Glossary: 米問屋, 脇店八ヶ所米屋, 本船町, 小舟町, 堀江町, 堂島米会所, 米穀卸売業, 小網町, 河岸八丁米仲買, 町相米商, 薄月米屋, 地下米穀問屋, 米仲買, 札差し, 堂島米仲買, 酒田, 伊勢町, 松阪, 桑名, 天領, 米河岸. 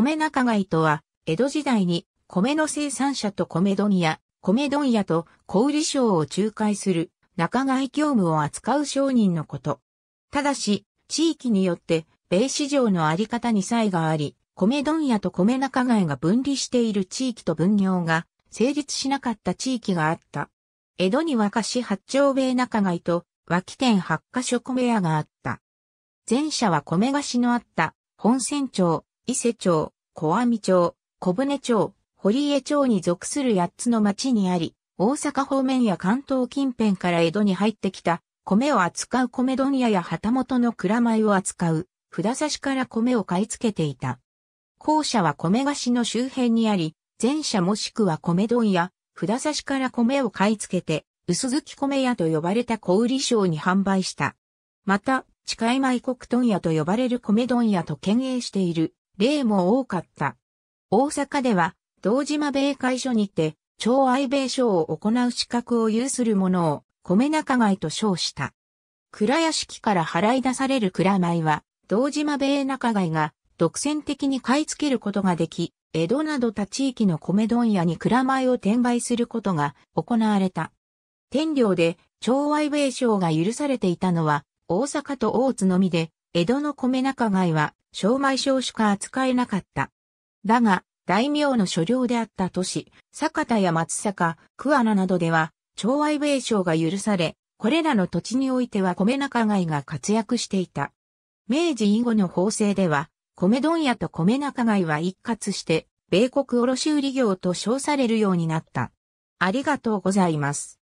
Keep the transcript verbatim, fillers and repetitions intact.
米仲買とは、江戸時代に米の生産者と米問屋、米問屋と小売商を仲介する仲買業務を扱う商人のこと。ただし、地域によって米市場のあり方に差異があり、米問屋と米仲買が分離している地域と分業が成立しなかった地域があった。江戸には河岸八丁米仲買と脇店八ヶ所米屋があった。前者は米河岸のあった本船町、伊勢町、小網町、小舟町、堀江町に属するやっつの町にあり、大阪方面や関東近辺から江戸に入ってきた米を扱う米問屋や旗本の蔵米を扱う札差しから米を買い付けていた。後者は米河岸の周辺にあり、前者もしくは米問屋、札差しから米を買い付けて、薄月米屋と呼ばれた小売商に販売した。また、地下米穀問屋と呼ばれる米問屋と兼営している例も多かった。大阪では、堂島米会所にて、町相米商を行う資格を有する者を、米仲買と称した。蔵屋敷から払い出される蔵米は、堂島米仲買が独占的に買い付けることができ、江戸など他地域の米問屋に蔵米を転売することが行われた。天領で町相米商が許されていたのは、大阪と大津のみで、江戸の米仲買は、商米商しか扱えなかった。だが、大名の所領であった都市、酒田や松阪、桑名などでは、町相米商が許され、これらの土地においては米仲買が活躍していた。明治以後の法制では、米問屋と米仲買は一括して、米穀卸売業と称されるようになった。ありがとうございます。